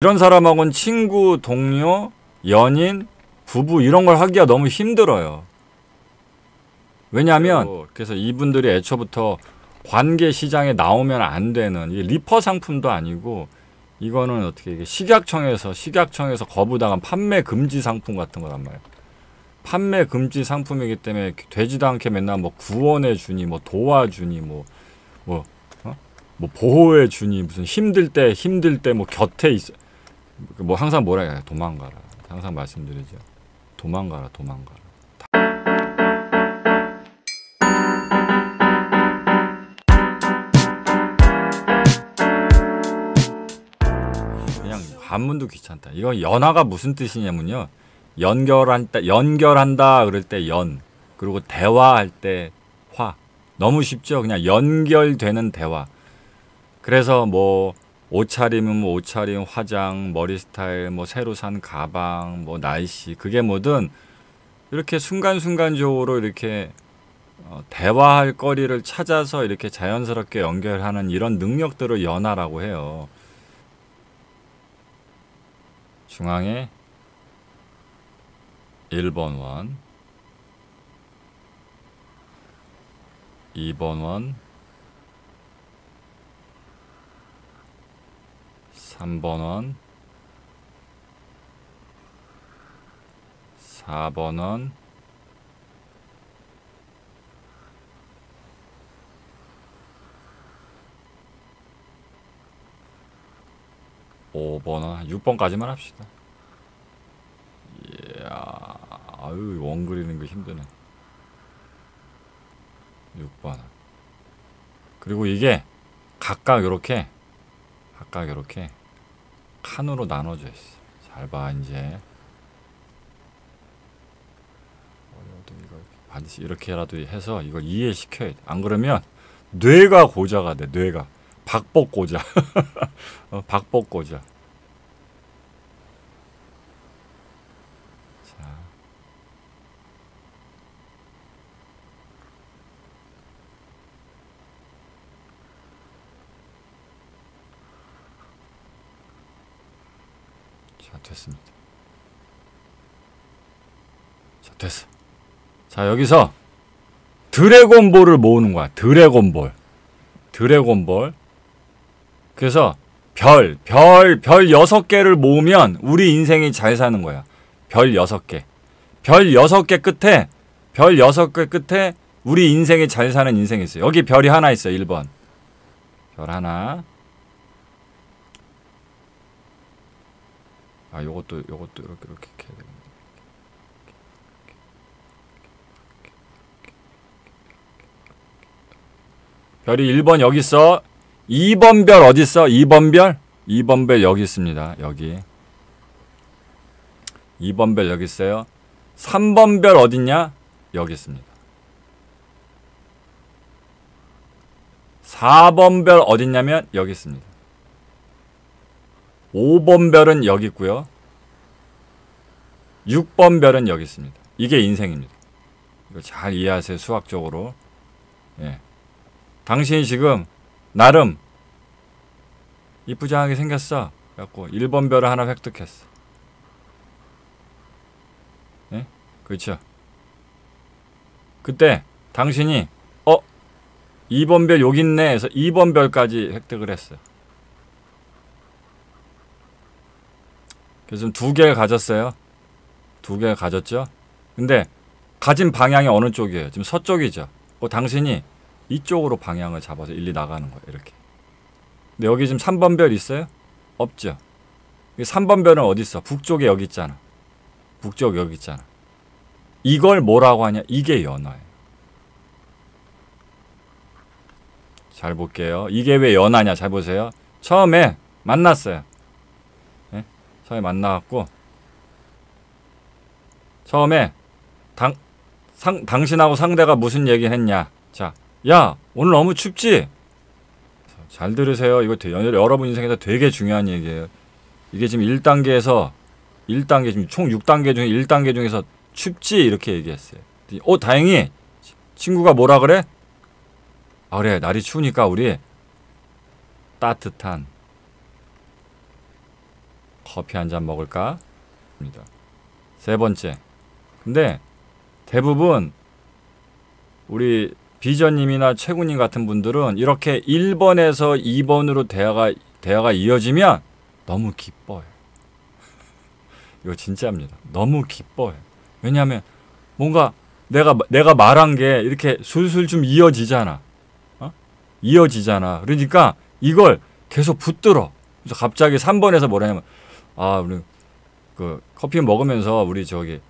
이런 사람하고는 친구, 동료, 연인, 부부 이런 걸 하기가 너무 힘들어요. 왜냐하면 그래서 이분들이 애초부터 관계 시장에 나오면 안 되는 이 리퍼 상품도 아니고 이거는 어떻게 이게 식약청에서 거부당한 판매 금지 상품 같은 거란 말이에요. 판매 금지 상품이기 때문에 되지도 않게 맨날 뭐 구원해 주니 뭐 도와주니 뭐 보호해 주니 무슨 힘들 때 뭐 곁에 있어 뭐 항상 뭐라 해야 돼? 도망가라. 항상 말씀드리죠. 도망가라. 그냥 한문도 귀찮다. 이건 연화가 무슨 뜻이냐면요. 연결한다 그럴 때 연. 그리고 대화할 때 화. 너무 쉽죠. 그냥 연결되는 대화. 그래서 뭐 옷차림은 뭐 옷차림, 화장, 머리 스타일, 뭐 새로 산 가방, 뭐 날씨 그게 뭐든 이렇게 순간순간적으로 이렇게 대화할 거리를 찾아서 이렇게 자연스럽게 연결하는 이런 능력들을 연화라고 해요. 중앙에 1번 원, 2번 원, 3번 원, 4번 원, 5번 원, 6번까지만 합시다. 이야, 아유, 원 그리는 거 힘드네. 6번 원. 그리고 이게 각각 요렇게 칸으로 나눠져 있어. 잘 봐, 이제. 반드시 이렇게라도 해서 이걸 이해시켜야 돼. 안 그러면 뇌가 고자가 돼, 뇌가. 박복고자. 박복고자. 자. 됐습니다. 자, 됐어. 자, 여기서 드래곤볼을 모으는 거야. 드래곤볼. 그래서 별 6개를 모으면 우리 인생이 잘 사는 거야. 별 6개 끝에 우리 인생이 잘 사는 인생이 있어요. 여기 별이 하나 있어요. 1번. 별 하나. 아, 요것도 이렇게 해야 되겠네. 별이 1번 여기 있어. 2번 별 어디 있어? 2번 별 여기 있습니다. 여기. 2번 별 여기 있어요. 3번 별 어디 있냐? 여기 있습니다. 4번 별 어디 있냐면 여기 있습니다. 5번 별은 여기 있고요. 6번 별은 여기 있습니다. 이게 인생입니다. 이거 잘 이해하세요. 수학적으로. 예. 당신이 지금 나름 이쁘장하게 생겼어. 그래갖고 1번 별을 하나 획득했어. 예? 그렇죠. 그때 당신이 2번 별 여기 있네 해서 2번 별까지 획득을 했어요. 그래서 2개를 가졌어요. 2개를 가졌죠. 근데 가진 방향이 어느 쪽이에요? 지금 서쪽이죠. 당신이 이쪽으로 방향을 잡아서 일리 나가는 거예요. 이렇게. 근데 여기 지금 3번 별 있어요? 없죠. 3번 별은 어디 있어? 북쪽에 여기 있잖아. 이걸 뭐라고 하냐? 이게 연화예요. 잘 볼게요. 이게 왜 연화냐? 잘 보세요. 처음에 만났어요. 처음에 당신하고 상대가 무슨 얘기 했냐. 자, 야, 오늘 너무 춥지? 잘 들으세요. 이거 여러분 인생에서 되게 중요한 얘기예요. 이게 지금 1단계 지금 총 6단계 중에 1단계 중에서 춥지? 이렇게 얘기했어요. 다행히 친구가 뭐라 그래? 아, 그래. 날이 추우니까 우리 따뜻한 커피 한잔 먹을까? 입니다. 세 번째. 근데 대부분 우리 비전님이나 최군님 같은 분들은 이렇게 1번에서 2번으로 대화가 이어지면 너무 기뻐해요. 이거 진짜입니다. 너무 기뻐해요. 왜냐하면 뭔가 내가 말한 게 이렇게 술술 좀 이어지잖아. 어? 이어지잖아. 그러니까 이걸 계속 붙들어. 그래서 갑자기 3번에서 뭐라냐면, 아, 우리 그 커피 먹으면서 우리 저기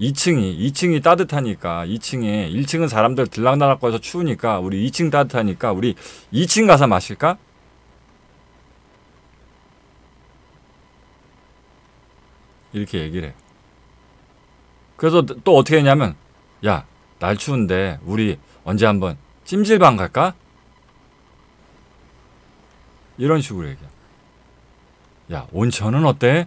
2층이 따뜻하니까 2층에 1층은 사람들 들락날락 거려서 추우니까 우리 2층 따뜻하니까 우리 2층 가서 마실까? 이렇게 얘기를 해요. 그래서 또 어떻게 했냐면, 야, 날 추운데 우리 언제 한번 찜질방 갈까? 이런 식으로 얘기해. 야, 온천은 어때?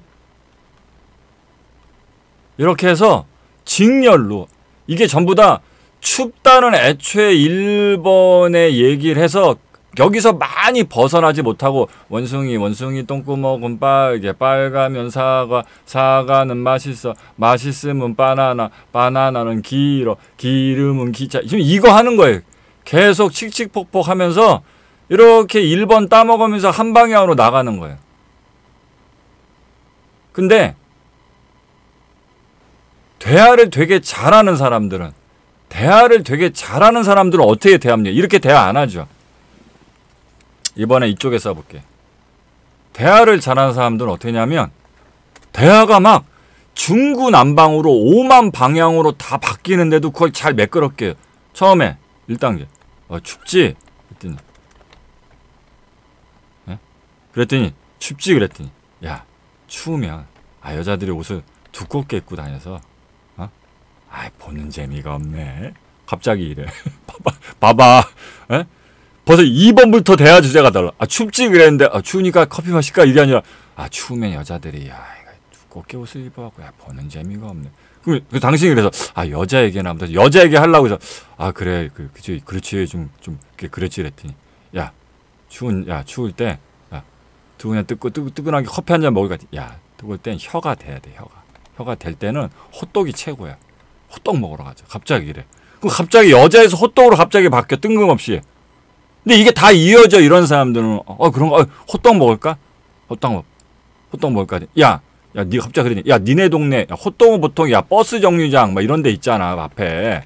이렇게 해서 직렬로, 이게 전부 다 춥다는 애초에 1번에 얘기를 해서 여기서 많이 벗어나지 못하고, 원숭이 똥구멍은 빨개, 빨가면 사과는 맛있어, 맛있으면 바나나는 길어, 기름은 기차. 지금 이거 하는 거예요. 계속 칙칙폭폭 하면서 이렇게 1번 따먹으면서 한 방향으로 나가는 거예요. 근데 대화를 되게 잘하는 사람들은 어떻게 대합니까? 이렇게 대화 안 하죠. 이번에 이쪽에 써볼게. 대화를 잘하는 사람들은 어떻게 하냐면, 대화가 막 중구난방으로 오만 방향으로 다 바뀌는데도 그걸 잘 매끄럽게 해요. 처음에 1단계. 춥지? 그랬더니, 예? 그랬더니 춥지? 그랬더니, 야, 추우면 여자들이 옷을 두껍게 입고 다녀서, 어? 보는 재미가 없네. 갑자기 이래. 봐봐. 에? 벌써 2번부터 대화 주제가 달라. 춥지 그랬는데, 추우니까 커피 마실까? 이게 아니라, 추우면 여자들이, 두껍게 옷을 입어갖고, 보는 재미가 없네. 그럼 당신이 그래서, 여자 얘기나 하면, 여자 얘기 하려고 해서, 그래, 그렇지, 좀, 그랬지, 그랬더니, 추울 때, 두근냥 뜨끈하게 커피 한잔 먹을 것 같아. 뜨거울 땐 혀가 돼야 돼, 혀가. 혀가 될 때는 호떡이 최고야. 호떡 먹으러 가자. 갑자기 이래. 그럼 갑자기 여자에서 호떡으로 갑자기 바뀌어, 뜬금없이. 근데 이게 다 이어져, 이런 사람들은. 그런가? 호떡 먹을까? 호떡 먹을까? 야, 니 갑자기 그러니. 야, 니네 동네. 호떡은 보통, 버스 정류장, 막 이런 데 있잖아, 앞에.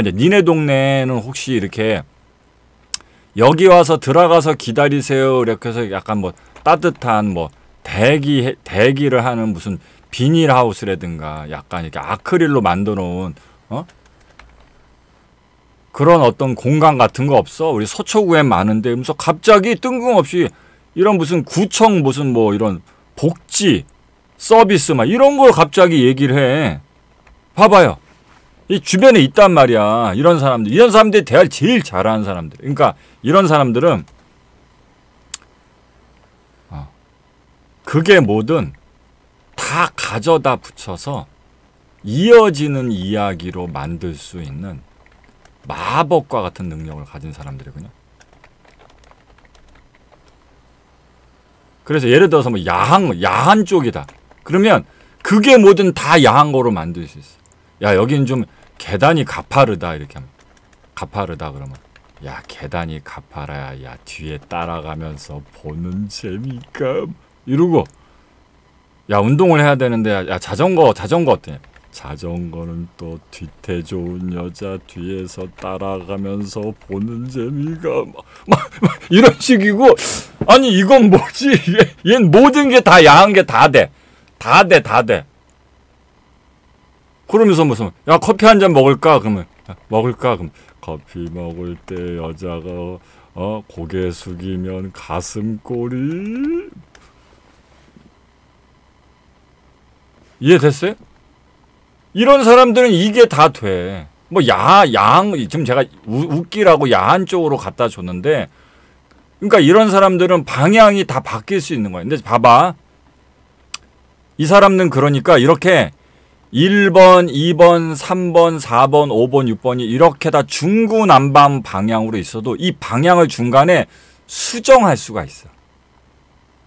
이제 니네 동네는 혹시 이렇게, 여기 와서 들어가서 기다리세요. 이렇게 해서 약간 뭐, 따뜻한 뭐, 대기를 하는 무슨 비닐하우스라든가, 약간 이렇게 아크릴로 만들어 놓은, 그런 어떤 공간 같은 거 없어? 우리 서초구엔 많은데, 그래서 갑자기 뜬금없이 이런 무슨 구청 무슨 뭐 이런 복지 서비스 막 이런 걸 갑자기 얘기를 해. 봐봐요. 이 주변에 있단 말이야. 이런 사람들이 대화를 제일 잘하는 사람들. 그러니까 이런 사람들은 그게 뭐든 다 가져다 붙여서 이어지는 이야기로 만들 수 있는 마법과 같은 능력을 가진 사람들이군요. 그래서 예를 들어서 뭐 야한 쪽이다. 그러면 그게 뭐든 다 야한 거로 만들 수 있어. 야, 여긴 좀 계단이 가파르다. 이렇게 하면. 가파르다 그러면. 야, 계단이 가파라야. 야, 뒤에 따라가면서 보는 재미가. 이러고. 야, 운동을 해야 되는데, 야, 자전거 어때? 자전거는 또 뒤태 좋은 여자 뒤에서 따라가면서 보는 재미가 막 이런 식이고. 아니, 이건 뭐지? 얘는 모든 게 다 야한 게 다 돼. 그러면서 무슨, 야, 커피 한 잔 먹을까? 그러면, 그럼 커피 먹을 때 여자가 고개 숙이면 가슴골이. 이해됐어요? 이런 사람들은 이게 다 돼. 뭐, 지금 제가 웃기라고 야한 쪽으로 갖다 줬는데, 그러니까 이런 사람들은 방향이 다 바뀔 수 있는 거예요. 근데 봐봐. 이 사람은 그러니까 이렇게 1번, 2번, 3번, 4번, 5번, 6번이 이렇게 다 중구난방 방향으로 있어도 이 방향을 중간에 수정할 수가 있어.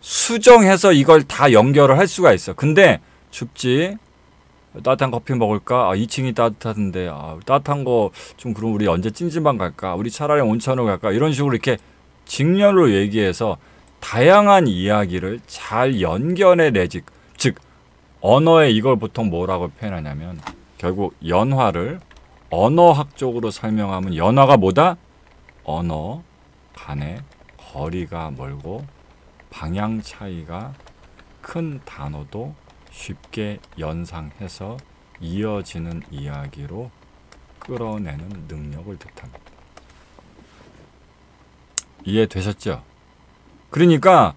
수정해서 이걸 다 연결을 할 수가 있어. 근데 춥지? 따뜻한 커피 먹을까? 아, 2층이 따뜻하던데. 아, 따뜻한 거 좀 그럼 우리 언제 찜질방 갈까? 우리 차라리 온천으로 갈까? 이런 식으로 이렇게 직렬로 얘기해서 다양한 이야기를 잘 연결해내지. 즉 언어에 이걸 보통 뭐라고 표현하냐면 결국 연화를 언어학적으로 설명하면 연화가 뭐다? 언어 간의 거리가 멀고 방향 차이가 큰 단어도 쉽게 연상해서 이어지는 이야기로 끌어내는 능력을 뜻합니다. 이해되셨죠? 그러니까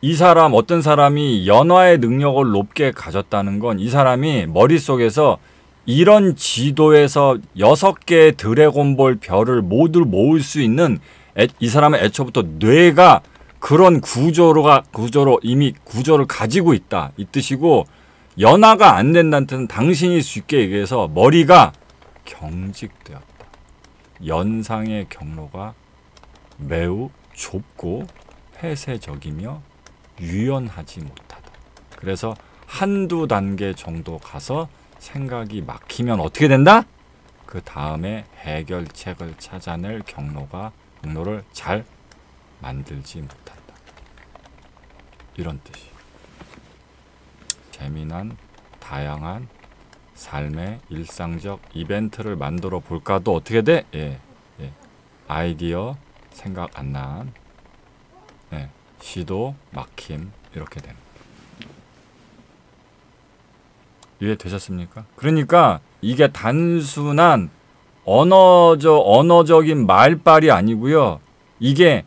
이 사람, 어떤 사람이 연화의 능력을 높게 가졌다는 건 이 사람이 머릿속에서 이런 지도에서 6개의 드래곤볼 별을 모두 모을 수 있는 이 사람의 애초부터 뇌가 그런 구조로 이미 구조를 가지고 있다 이 뜻이고, 연화가 안 된다는 뜻은 당신이 쉽게 얘기해서 머리가 경직되었다. 연상의 경로가 매우 좁고 폐쇄적이며 유연하지 못하다. 그래서 한두 단계 정도 가서 생각이 막히면 어떻게 된다? 그 다음에 해결책을 찾아낼 경로를 잘 만들지 못한다. 이런 뜻이. 재미난 다양한 삶의 일상적 이벤트를 만들어 볼까도 어떻게 돼? 예. 아이디어 생각 안 난. 예. 시도 막힘 이렇게 되는. 이해되셨습니까? 그러니까 이게 단순한 언어적인 말빨이 아니고요. 이게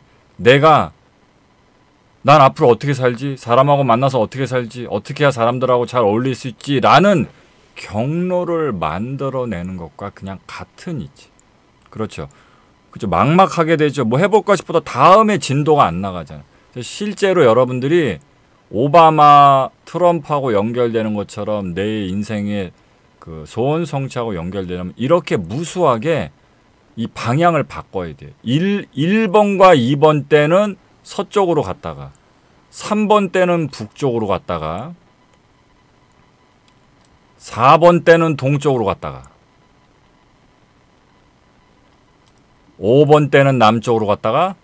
난 앞으로 어떻게 살지? 사람하고 만나서 어떻게 살지? 어떻게 해야 사람들하고 잘 어울릴 수 있지? 라는 경로를 만들어내는 것과 그냥 같은 이치. 그렇죠. 그렇죠. 막막하게 되죠. 뭐 해볼까 싶어도 다음에 진도가 안 나가잖아요. 실제로 여러분들이 오바마, 트럼프하고 연결되는 것처럼 내 인생의 그 소원 성취하고 연결되려면 이렇게 무수하게 이 방향을 바꿔야 돼요. 1번과 2번 때는 서쪽으로 갔다가 3번 때는 북쪽으로 갔다가 4번 때는 동쪽으로 갔다가 5번 때는 남쪽으로 갔다가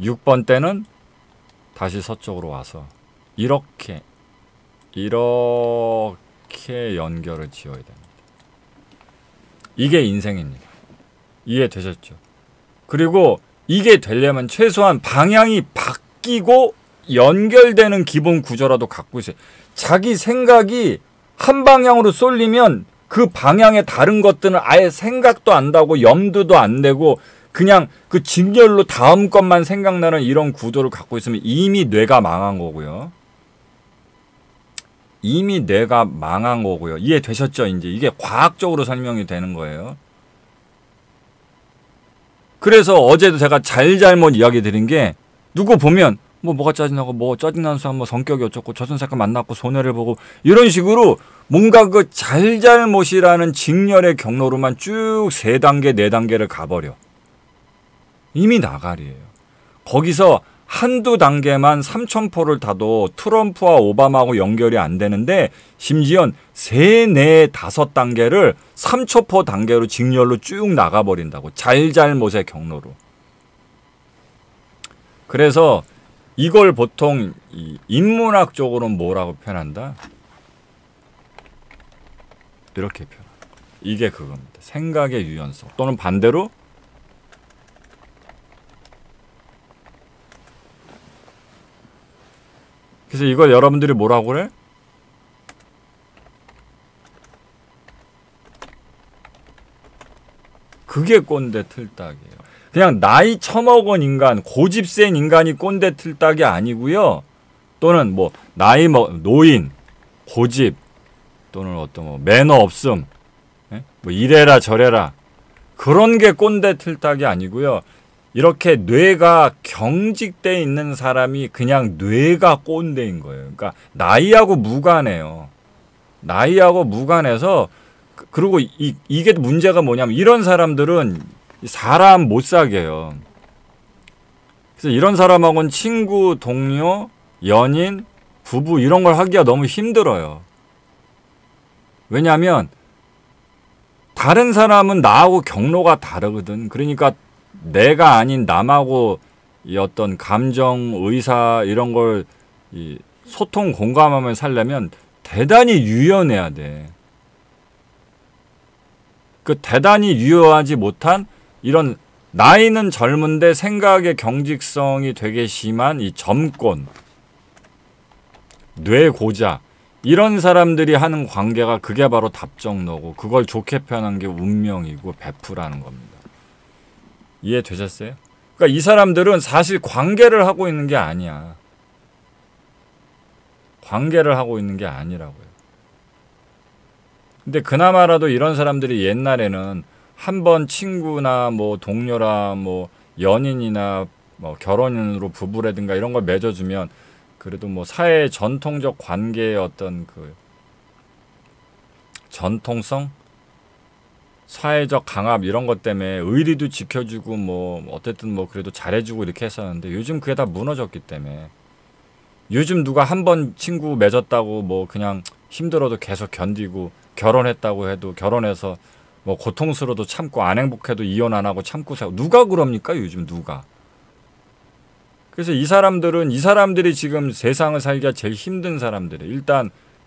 6번 때는 다시 서쪽으로 와서 이렇게 연결을 지어야 됩니다. 이게 인생입니다. 이해되셨죠? 그리고 이게 되려면 최소한 방향이 바뀌고 연결되는 기본 구조라도 갖고 있어요. 자기 생각이 한 방향으로 쏠리면 그 방향의 다른 것들은 아예 생각도 안 나고 염두도 안 내고 그냥 그 직렬로 다음 것만 생각나는 이런 구조를 갖고 있으면 이미 뇌가 망한 거고요. 이해되셨죠? 이제 이게 과학적으로 설명이 되는 거예요. 그래서 어제도 제가 잘못 이야기 드린 게, 누구 보면 뭐가 짜증나고 뭐 짜증나는 사람 뭐 성격이 어쩌고 저 선생님 만났고 손해를 보고 이런 식으로 뭔가 그 잘못이라는 직렬의 경로로만 쭉 3단계 4단계를 가버려. 이미 나가리예요. 거기서 한두 단계만 3,000포를 타도 트럼프와 오바마하고 연결이 안 되는데, 심지어 4, 5단계를 3,000포 단계로 직렬로 쭉 나가버린다고. 잘못의 경로로. 그래서 이걸 보통 인문학적으로는 뭐라고 표현한다? 이렇게 표현한다. 이게 그겁니다. 생각의 유연성. 또는 반대로 그래서 이걸 여러분들이 뭐라고 그래? 그게 꼰대 틀딱이에요. 그냥 나이 처먹은 인간, 고집센 인간이 꼰대 틀딱이 아니고요. 또는 뭐 노인, 고집, 또는 어떤 매너 없음, 뭐 이래라 저래라 그런 게 꼰대 틀딱이 아니고요. 이렇게 뇌가 경직돼 있는 사람이 그냥 뇌가 꼰대인 거예요. 그러니까 나이하고 무관해요. 나이하고 무관해서, 그리고 이게 문제가 뭐냐면 이런 사람들은 사람 못 사게요. 그래서 이런 사람하고는 친구, 동료, 연인, 부부 이런 걸 하기가 너무 힘들어요. 왜냐하면 다른 사람은 나하고 경로가 다르거든. 그러니까 내가 아닌 남하고 이 어떤 감정, 의사 이런 걸 이 소통, 공감하며 살려면 대단히 유연해야 돼. 그 대단히 유연하지 못한 이런 나이는 젊은데 생각의 경직성이 되게 심한 이 점권, 뇌고자 이런 사람들이 하는 관계가 그게 바로 답정너고 그걸 좋게 표현한 게 운명이고 베프라는 겁니다. 이해되셨어요? 그러니까 이 사람들은 사실 관계를 하고 있는 게 아니야. 관계를 하고 있는 게 아니라고요. 근데 그나마라도 이런 사람들이 옛날에는 한번 친구나 뭐 동료라 뭐 연인이나 뭐 결혼으로 부부라든가 이런 걸 맺어주면 그래도 뭐 사회의 전통적 관계의 어떤 그 전통성, 사회적 강압 이런 것 때문에 의리도 지켜주고 뭐 어쨌든 뭐 그래도 잘해주고 이렇게 했었는데 요즘 그게 다 무너졌기 때문에 요즘 누가 한번 친구 맺었다고 뭐 그냥 힘들어도 계속 견디고 결혼했다고 해도 결혼해서 뭐 고통스러워도 참고 안 행복해도 이혼 안 하고 참고 살고 누가 그럽니까 요즘 누가. 그래서 이 사람들은 이 사람들이 지금 세상을 살기가 제일 힘든 사람들이에요.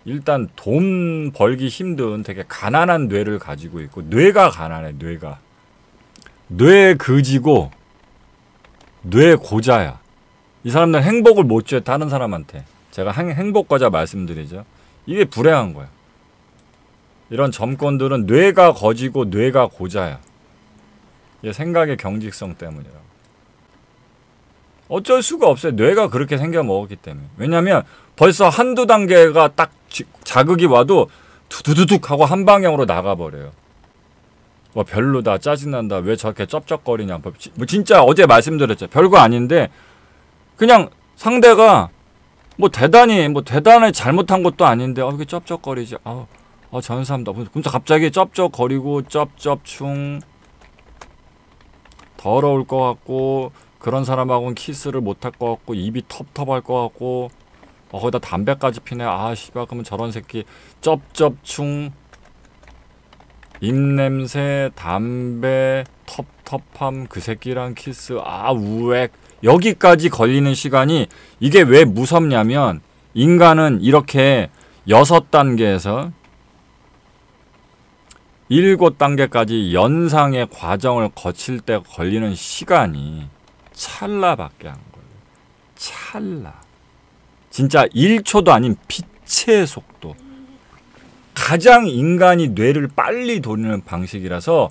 일단 돈 벌기 힘든 되게 가난한 뇌를 가지고 있고 뇌가 가난해. 뇌가 뇌거지고 뇌고자야. 이 사람들은 행복을 못 줘요. 다른 사람한테. 제가 행복과자 말씀드리죠. 이게 불행한 거야. 이런 점권들은 뇌가 거지고 뇌가 고자야. 이게 생각의 경직성 때문이라고. 어쩔 수가 없어요. 뇌가 그렇게 생겨먹었기 때문에. 왜냐면 벌써 한두 단계가 딱 자극이 와도 두두두둑 하고 한 방향으로 나가버려요. 뭐 별로다, 짜증난다, 왜 저렇게 쩝쩝거리냐. 뭐 진짜 어제 말씀드렸죠. 별거 아닌데 그냥 상대가 뭐 대단히 잘못한 것도 아닌데 이게 쩝쩝거리지. 저런 사람도. 그럼 갑자기 쩝쩝거리고 쩝쩝충 더러울 것 같고 그런 사람하고는 키스를 못할 것 같고 입이 텁텁할 것 같고 거기다 담배까지 피네. 씨발 그러면 저런 새끼 쩝쩝충 입냄새 담배 텁텁함 그 새끼랑 키스 우웩 여기까지 걸리는 시간이 이게 왜 무섭냐면 인간은 이렇게 6단계에서 7단계까지 연상의 과정을 거칠 때 걸리는 시간이 찰나밖에 안 걸려요. 찰나. 진짜 1초도 아닌 빛의 속도. 가장 인간이 뇌를 빨리 돌리는 방식이라서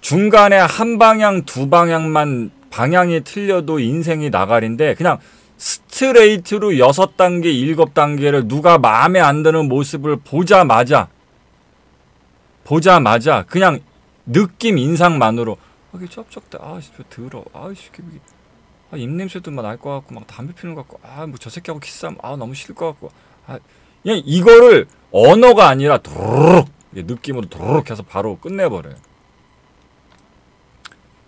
중간에 한 방향, 두 방향만 방향이 틀려도 인생이 나가리인데 그냥 스트레이트로 6단계, 7단계를 누가 마음에 안 드는 모습을 보자마자 그냥 느낌 인상만으로 이게 쩝쩝대. 진짜 더러워. 입냄새도 막 날 것 같고 막 담배 피는 것 같고 뭐 저 새끼하고 키스하면 너무 싫을 것 같고 그냥 이거를 언어가 아니라 도르륵 느낌으로 도르륵 해서 바로 끝내버려요.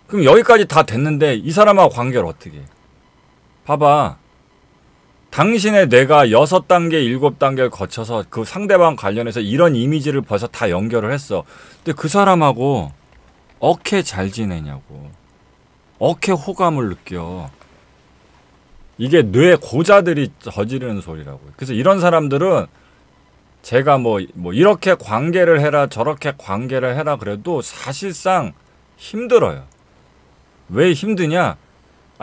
그럼 여기까지 다 됐는데 이 사람하고 관계를 어떻게 해? 봐봐. 당신의 뇌가 6단계, 7단계를 거쳐서 그 상대방 관련해서 이런 이미지를 벌써 다 연결을 했어. 근데 그 사람하고 어떻게 잘 지내냐고. 어떻게 호감을 느껴. 이게 뇌 고자들이 저지르는 소리라고요. 그래서 이런 사람들은 제가 뭐 이렇게 관계를 해라 저렇게 관계를 해라 그래도 사실상 힘들어요. 왜 힘드냐?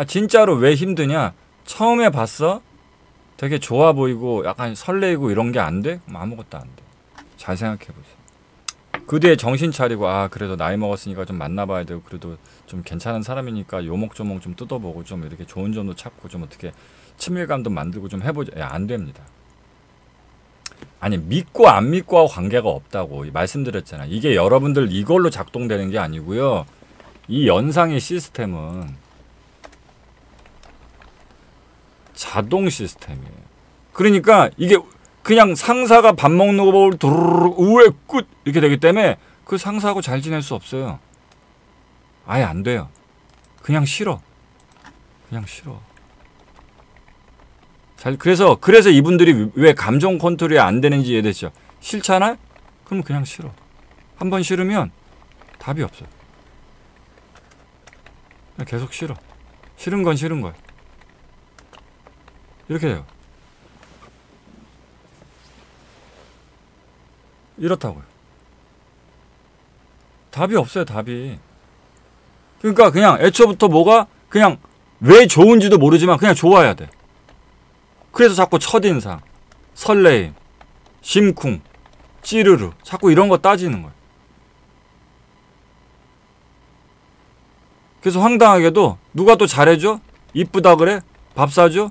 진짜로 왜 힘드냐? 처음에 봤어? 되게 좋아 보이고 약간 설레이고 이런 게 안 돼? 그럼 아무것도 안 돼. 잘 생각해보세요. 그 뒤에 정신 차리고 그래도 나이 먹었으니까 좀 만나봐야 되고 그래도 좀 괜찮은 사람이니까 요목조목 좀 뜯어보고 좀 이렇게 좋은 점도 찾고 좀 어떻게 친밀감도 만들고 좀 해보자. 안 됩니다. 믿고 안 믿고하고 관계가 없다고 말씀드렸잖아요. 이게 여러분들 이걸로 작동되는 게 아니고요. 이 연상의 시스템은 자동 시스템이에요. 그러니까 이게 그냥 상사가 밥 먹는 거 보고 도르르 우에 끝 이렇게 되기 때문에 그 상사하고 잘 지낼 수 없어요. 아예 안 돼요. 그냥 싫어. 그냥 싫어. 잘 그래서 이분들이 왜 감정 컨트롤이 안 되는지 이해되죠? 싫잖아? 그럼 그냥 싫어. 한번 싫으면 답이 없어요. 그냥 계속 싫어. 싫은 건 싫은 거야. 이렇게 돼요. 이렇다고요. 답이 없어요, 답이. 그러니까 그냥 애초부터 뭐가 그냥 왜 좋은지도 모르지만 그냥 좋아야 돼. 그래서 자꾸 첫인상, 설레임, 심쿵, 찌르르 자꾸 이런 거 따지는 거예요. 그래서 황당하게도 누가 또 잘해줘? 이쁘다 그래? 밥 사줘?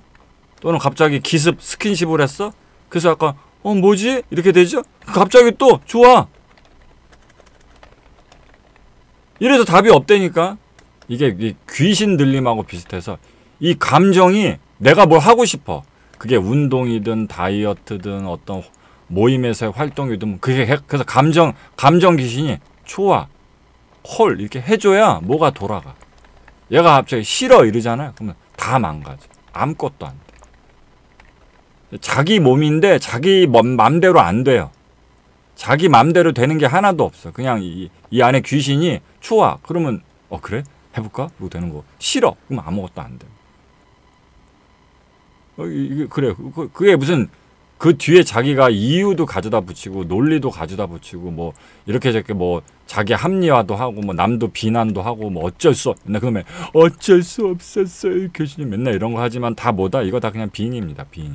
또는 갑자기 기습 스킨십을 했어? 그래서 약간 뭐지? 이렇게 되죠? 갑자기 또 좋아. 이래서 답이 없다니까. 이게 귀신 들림하고 비슷해서 이 감정이 내가 뭘 하고 싶어. 그게 운동이든 다이어트든 어떤 모임에서의 활동이든 그게 그래서 감정 귀신이 좋아, 콜 이렇게 해줘야 뭐가 돌아가. 얘가 갑자기 싫어 이러잖아요. 그러면 다 망가져. 아무것도 안 돼. 자기 몸인데 자기 맘대로 안 돼요. 자기 맘대로 되는 게 하나도 없어. 그냥 이 안에 귀신이 좋아. 그러면 그래? 해볼까? 그러고 되는 거. 싫어. 그럼 아무것도 안 돼. 이게 그래. 그게 무슨 그 뒤에 자기가 이유도 가져다 붙이고 논리도 가져다 붙이고 뭐 이렇게 저렇게 뭐 자기 합리화도 하고 뭐 남도 비난도 하고 뭐 어쩔 수 없나 그러면 어쩔 수 없었어요. 교수님 맨날 이런 거 하지만 다 뭐다? 이거 다 그냥 빙의입니다. 빙의.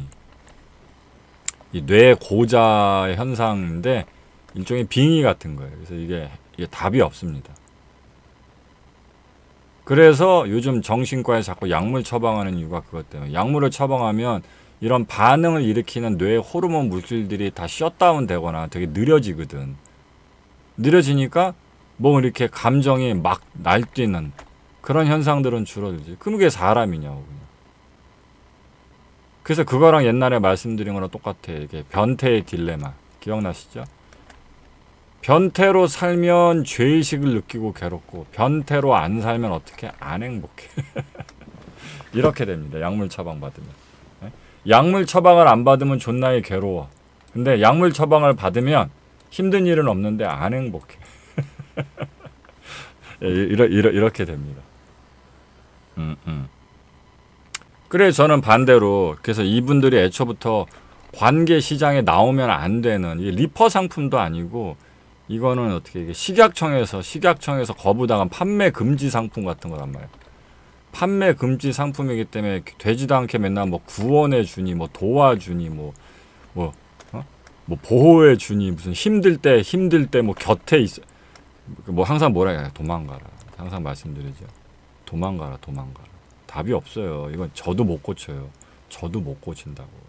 이 뇌 고자의 현상인데 일종의 빙의 같은 거예요. 그래서 이게 답이 없습니다. 그래서 요즘 정신과에 자꾸 약물 처방하는 이유가 그것 때문에 약물을 처방하면 이런 반응을 일으키는 뇌의 호르몬 물질들이 다 셧다운 되거나 되게 느려지거든. 느려지니까 뭐 이렇게 감정이 막 날뛰는 그런 현상들은 줄어들지. 그럼 그게 사람이냐고. 그래서 그거랑 옛날에 말씀드린 거랑 똑같아. 이게 변태의 딜레마. 기억나시죠? 변태로 살면 죄의식을 느끼고 괴롭고 변태로 안 살면 어떻게? 안 행복해. 이렇게 됩니다. 약물 처방 받으면. 약물 처방을 안 받으면 존나게 괴로워. 근데 약물 처방을 받으면 힘든 일은 없는데 안 행복해. 이렇게 됩니다. 그래 저는 반대로 그래서 이분들이 애초부터 관계 시장에 나오면 안 되는 이게 리퍼 상품도 아니고 이거는 어떻게 이게 식약청에서 거부당한 판매 금지 상품 같은 거란 말이야. 판매 금지 상품이기 때문에 되지도 않게 맨날 뭐 구원해 주니 뭐 도와주니 뭐 보호해 주니 무슨 힘들 때 뭐 곁에 있어 뭐 항상 뭐라 해야 도망가라. 항상 말씀드리죠. 도망가라. 답이 없어요. 이건 저도 못 고쳐요. 저도 못 고친다고.